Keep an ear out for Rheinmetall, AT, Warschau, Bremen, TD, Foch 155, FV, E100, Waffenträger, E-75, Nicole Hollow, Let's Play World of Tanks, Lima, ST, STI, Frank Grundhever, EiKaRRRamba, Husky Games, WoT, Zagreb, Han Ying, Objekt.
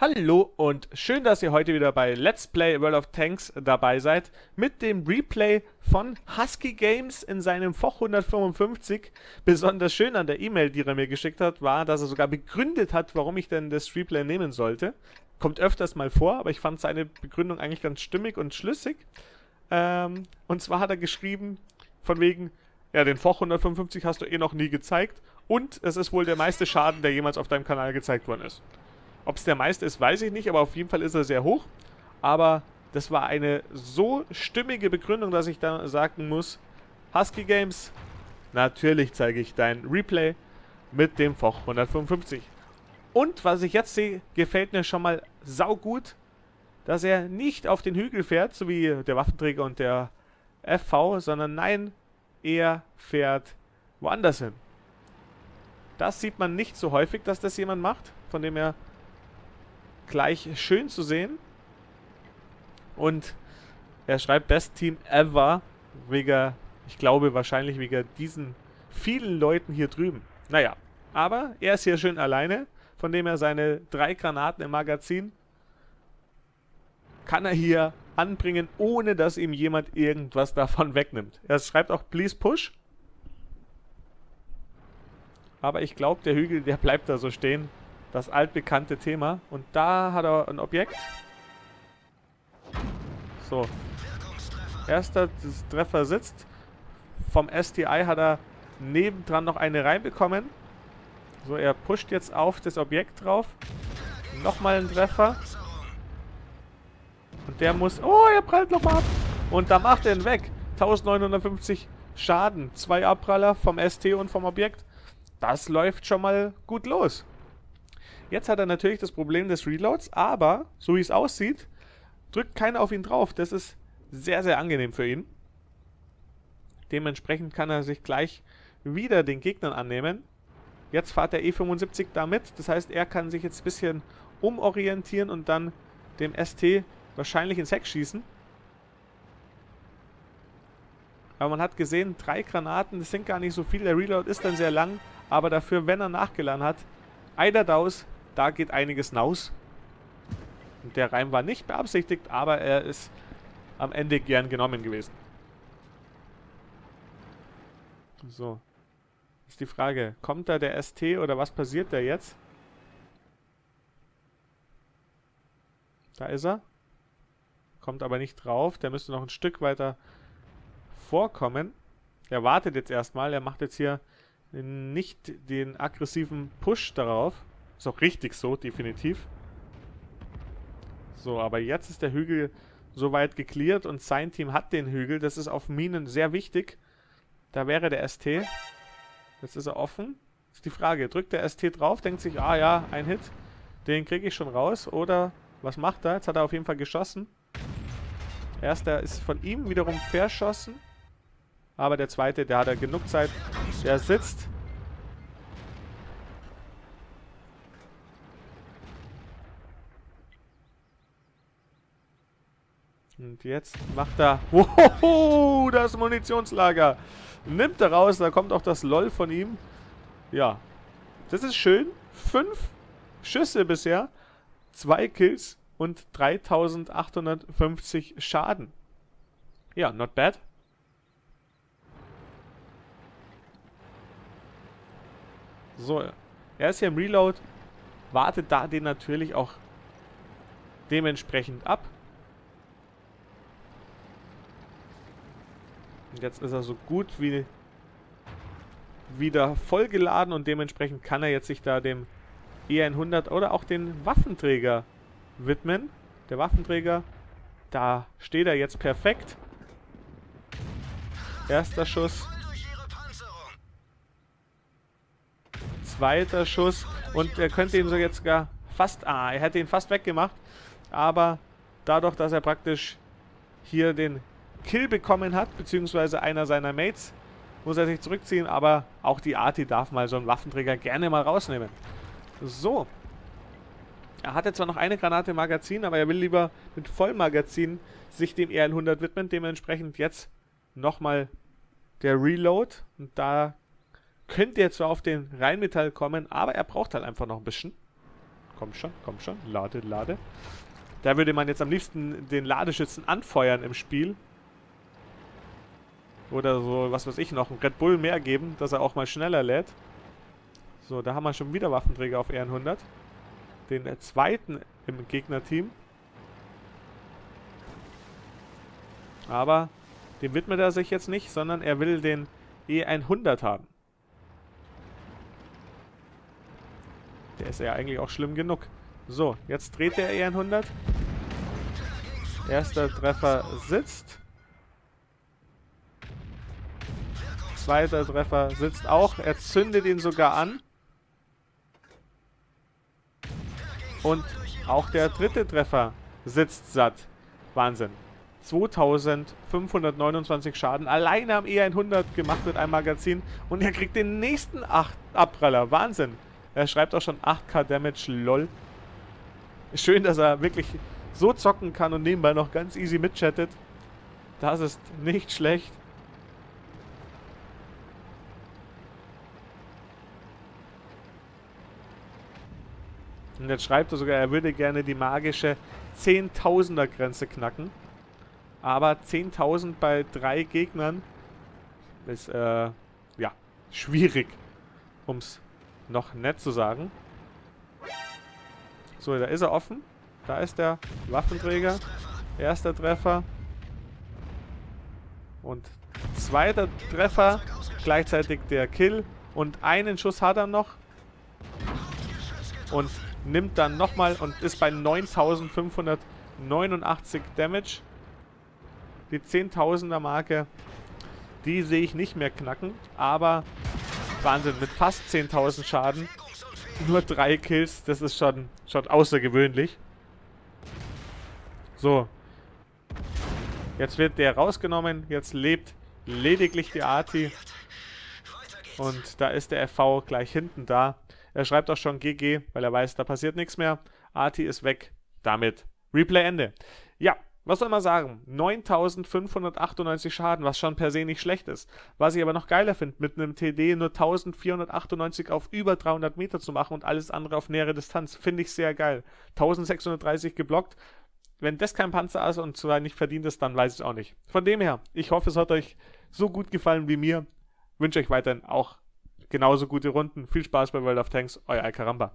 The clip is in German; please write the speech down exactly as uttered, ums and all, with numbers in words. Hallo und schön, dass ihr heute wieder bei Let's Play World of Tanks dabei seid mit dem Replay von Husky Games in seinem Foch hundertfünfundfünfzig. Besonders schön an der E-Mail, die er mir geschickt hat, war, dass er sogar begründet hat, warum ich denn das Replay nehmen sollte. Kommt öfters mal vor, aber ich fand seine Begründung eigentlich ganz stimmig und schlüssig. Ähm, und zwar hat er geschrieben, von wegen, ja, den Foch hundertfünfundfünfzig hast du eh noch nie gezeigt und es ist wohl der meiste Schaden, der jemals auf deinem Kanal gezeigt worden ist. Ob es der meiste ist, weiß ich nicht, aber auf jeden Fall ist er sehr hoch. Aber das war eine so stimmige Begründung, dass ich da sagen muss, Husky Games, natürlich zeige ich dein Replay mit dem Foch hundertfünfundfünfzig. Und was ich jetzt sehe, gefällt mir schon mal saugut, dass er nicht auf den Hügel fährt, so wie der Waffenträger und der F V, sondern nein, er fährt woanders hin. Das sieht man nicht so häufig, dass das jemand macht, von dem er gleich schön zu sehen. Und er schreibt Best Team Ever wegen, ich glaube wahrscheinlich wegen diesen vielen Leuten hier drüben. Naja, aber er ist hier schön alleine, von dem er seine drei Granaten im Magazin kann er hier anbringen, ohne dass ihm jemand irgendwas davon wegnimmt. Er schreibt auch Please Push. Aber ich glaube, der Hügel, der bleibt da so stehen. Das altbekannte Thema. Und da hat er ein Objekt. So. Erster Treffer sitzt. Vom S T I hat er nebendran noch eine reinbekommen. So, er pusht jetzt auf das Objekt drauf. Nochmal ein Treffer. Und der muss... Oh, er prallt nochmal ab. Und da macht er ihn weg. neunzehnhundertfünfzig Schaden. Zwei Abpraller vom S T und vom Objekt. Das läuft schon mal gut los. Jetzt hat er natürlich das Problem des Reloads, aber, so wie es aussieht, drückt keiner auf ihn drauf. Das ist sehr, sehr angenehm für ihn. Dementsprechend kann er sich gleich wieder den Gegnern annehmen. Jetzt fährt der E fünfundsiebzig damit. Das heißt, er kann sich jetzt ein bisschen umorientieren und dann dem S T wahrscheinlich ins Heck schießen. Aber man hat gesehen, drei Granaten, das sind gar nicht so viel. Der Reload ist dann sehr lang, aber dafür, wenn er nachgeladen hat, einer daus, da geht einiges naus. Und der Reim war nicht beabsichtigt, aber er ist am Ende gern genommen gewesen. So. Ist die Frage, kommt da der S T oder was passiert da jetzt? Da ist er. Kommt aber nicht drauf. Der müsste noch ein Stück weiter vorkommen. Er wartet jetzt erstmal. Er macht jetzt hier nicht den aggressiven Push darauf. Ist auch richtig so, definitiv. So, aber jetzt ist der Hügel soweit gecleart und sein Team hat den Hügel. Das ist auf Minen sehr wichtig. Da wäre der S T. Jetzt ist er offen. Ist die Frage, drückt der S T drauf, denkt sich, ah ja, ein Hit, den kriege ich schon raus. Oder, was macht er? Jetzt hat er auf jeden Fall geschossen. Erster ist von ihm wiederum verschossen. Aber der zweite, der hat ja genug Zeit. Der sitzt. Und jetzt macht er... Wohoho, das Munitionslager. Nimmt er raus, da kommt auch das LOL von ihm. Ja, das ist schön. Fünf Schüsse bisher. Zwei Kills und dreitausendachthundertfünfzig Schaden. Ja, not bad. So, er ist hier im Reload, wartet da den natürlich auch dementsprechend ab. Und jetzt ist er so gut wie wieder vollgeladen und dementsprechend kann er jetzt sich da dem E hundert oder auch den Waffenträger widmen. Der Waffenträger, da steht er jetzt perfekt. Erster Schuss. Weiter Schuss und er könnte ihn so jetzt sogar fast, ah, er hätte ihn fast weggemacht, aber dadurch, dass er praktisch hier den Kill bekommen hat, beziehungsweise einer seiner Mates, muss er sich zurückziehen, aber auch die A T darf mal so einen Waffenträger gerne mal rausnehmen. So, er hatte zwar noch eine Granate im Magazin, aber er will lieber mit Vollmagazin sich dem E hundert widmen, dementsprechend jetzt nochmal der Reload und da könnte er zwar auf den Rheinmetall kommen, aber er braucht halt einfach noch ein bisschen. komm schon, komm schon, lade, lade. Da würde man jetzt am liebsten den Ladeschützen anfeuern im Spiel. Oder so, was weiß ich noch, ein Red Bull mehr geben, dass er auch mal schneller lädt. So, da haben wir schon wieder Waffenträger auf E hundert. Den zweiten im Gegnerteam. Aber dem widmet er sich jetzt nicht, sondern er will den E hundert haben. Der ist ja eigentlich auch schlimm genug. So, jetzt dreht der E hundert. Erster Treffer sitzt. Zweiter Treffer sitzt auch. Er zündet ihn sogar an. Und auch der dritte Treffer sitzt satt. Wahnsinn. zweitausendfünfhundertneunundzwanzig Schaden alleine am E hundert gemacht mit einem Magazin. Und er kriegt den nächsten acht Abpraller. Wahnsinn. Er schreibt auch schon achttausend Damage. Lol. Schön, dass er wirklich so zocken kann und nebenbei noch ganz easy mitchattet. Das ist nicht schlecht. Und jetzt schreibt er sogar, er würde gerne die magische zehntausender Grenze knacken. Aber zehntausend bei drei Gegnern ist, äh, ja, schwierig, um es noch nett zu sagen. So, da ist er offen. Da ist der Waffenträger. Erster Treffer. Und zweiter Treffer. Gleichzeitig der Kill. Und einen Schuss hat er noch. Und nimmt dann nochmal und ist bei neuntausendfünfhundertneunundachtzig Damage. Die zehntausender Marke, die sehe ich nicht mehr knacken. Aber Wahnsinn, mit fast zehntausend Schaden. Nur drei Kills, das ist schon, schon außergewöhnlich. So. Jetzt wird der rausgenommen. Jetzt lebt lediglich die A T. Und da ist der F V gleich hinten da. Er schreibt auch schon G G, weil er weiß, da passiert nichts mehr. A T ist weg. Damit Replay Ende. Ja. Was soll man sagen? neuntausendfünfhundertachtundneunzig Schaden, was schon per se nicht schlecht ist. Was ich aber noch geiler finde, mit einem T D nur eintausendvierhundertachtundneunzig auf über dreihundert Meter zu machen und alles andere auf nähere Distanz, finde ich sehr geil. eintausendsechshundertdreißig geblockt. Wenn das kein Panzer ist und zwar nicht verdient ist, dann weiß ich es auch nicht. Von dem her, ich hoffe, es hat euch so gut gefallen wie mir. Wünsche euch weiterhin auch genauso gute Runden. Viel Spaß bei World of Tanks, euer EiKaRRRamba.